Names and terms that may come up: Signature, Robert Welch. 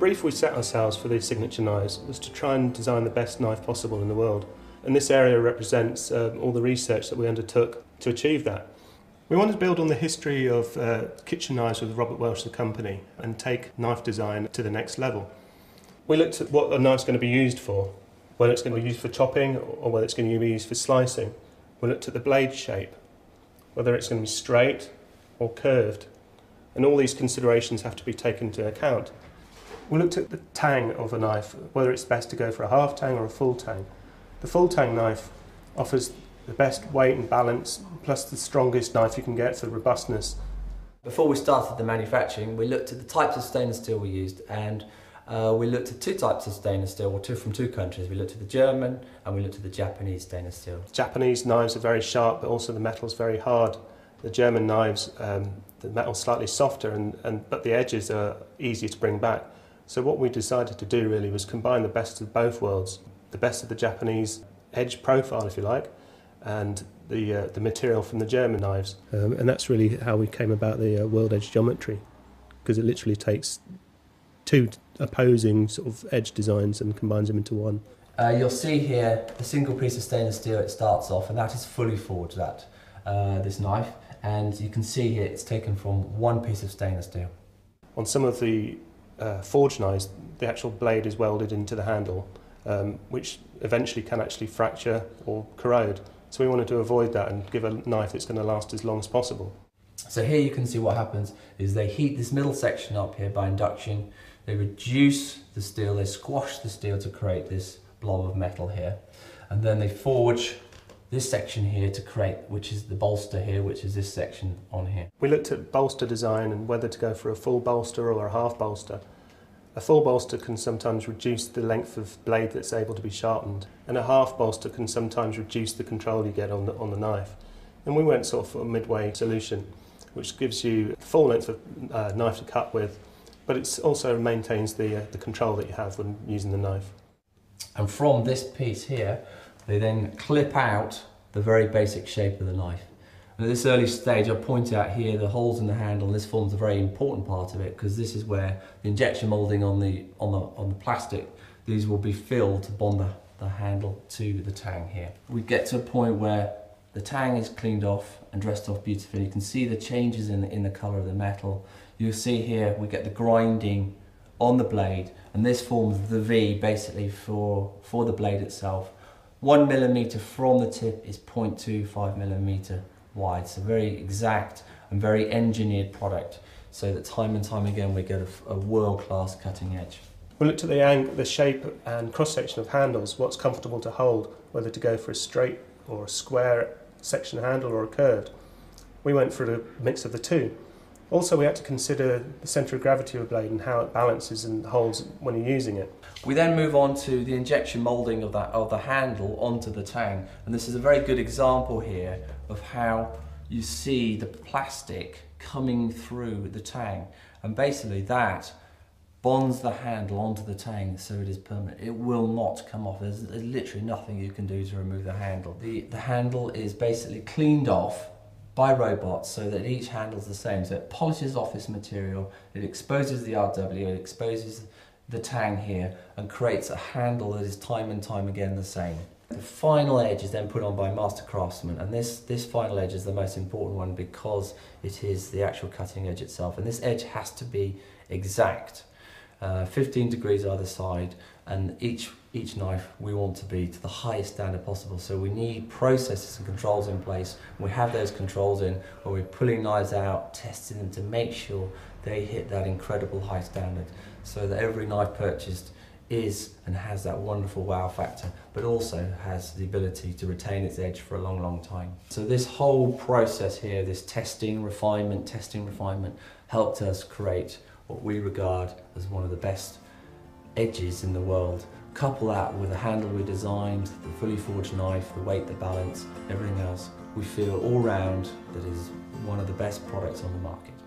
brief we set ourselves for these signature knives was to try and design the best knife possible in the world, and this area represents all the research that we undertook to achieve that. We wanted to build on the history of kitchen knives with Robert Welch, the company, and take knife design to the next level. We looked at what a knife's going to be used for, whether it's going to be used for chopping or whether it's going to be used for slicing. We looked at the blade shape, whether it's going to be straight or curved, and all these considerations have to be taken into account. We looked at the tang of a knife, whether it's best to go for a half tang or a full tang. The full tang knife offers the best weight and balance, plus the strongest knife you can get for robustness. Before we started the manufacturing, we looked at the types of stainless steel we used, and we looked at two types of stainless steel, or two from two countries. We looked at the German and we looked at the Japanese stainless steel. Japanese knives are very sharp, but also the metal's very hard. The German knives, the metal's slightly softer, but the edges are easier to bring back. So what we decided to do really was combine the best of both worlds, the best of the Japanese edge profile, if you like, and the material from the German knives. And that's really how we came about the world edge geometry, because it literally takes two opposing sort of edge designs and combines them into one. You'll see here the single piece of stainless steel it starts off, and that is fully forged, that this knife, and you can see here it's taken from one piece of stainless steel. On some of the forged knives, the actual blade is welded into the handle, which eventually can actually fracture or corrode. So we wanted to avoid that and give a knife that's going to last as long as possible. So here you can see what happens is they heat this middle section up here by induction. They reduce the steel, they squash the steel to create this blob of metal here. And then they forge this section here to create, which is the bolster here, which is this section on here. We looked at bolster design and whether to go for a full bolster or a half bolster. A full bolster can sometimes reduce the length of blade that's able to be sharpened, and a half bolster can sometimes reduce the control you get on the knife. And we went sort of for a midway solution, which gives you the full length of knife to cut with, but it also maintains the control that you have when using the knife. And from this piece here, they then clip out the very basic shape of the knife. And at this early stage, I'll point out here the holes in the handle. This forms a very important part of it, because this is where the injection moulding on the plastic, these will be filled to bond the handle to the tang here. We get to a point where the tang is cleaned off and dressed off beautifully. You can see the changes in the colour of the metal. You'll see here we get the grinding on the blade, and this forms the V basically for the blade itself. 1 millimetre from the tip is 0.25 millimetre wide. It's a very exact and very engineered product, so that time and time again we get a world-class cutting edge. We looked at the shape and cross-section of handles, what's comfortable to hold, whether to go for a straight or a square section handle or a curved. We went for a mix of the two. Also, we had to consider the centre of gravity of a blade and how it balances and holds when you're using it. We then move on to the injection moulding of the handle onto the tang, and this is a very good example here of how you see the plastic coming through the tang, and basically that bonds the handle onto the tang so it is permanent. It will not come off. There's literally nothing you can do to remove the handle. The handle is basically cleaned off by robots so that each handle's the same. So it polishes off this material, it exposes the RW, it exposes the tang here, and creates a handle that is time and time again the same. The final edge is then put on by master craftsmen, and this final edge is the most important one because it is the actual cutting edge itself, and this edge has to be exact. 15 degrees either side, and each knife we want to be to the highest standard possible, so we need processes and controls in place. We have those controls in where we're pulling knives out, testing them to make sure they hit that incredible high standard, so that every knife purchased is and has that wonderful wow factor, but also has the ability to retain its edge for a long, long time. So this whole process here, this testing, refinement, helped us create what we regard as one of the best edges in the world. Couple that with the handle we designed, the fully forged knife, the weight, the balance, everything else, we feel all round that is one of the best products on the market.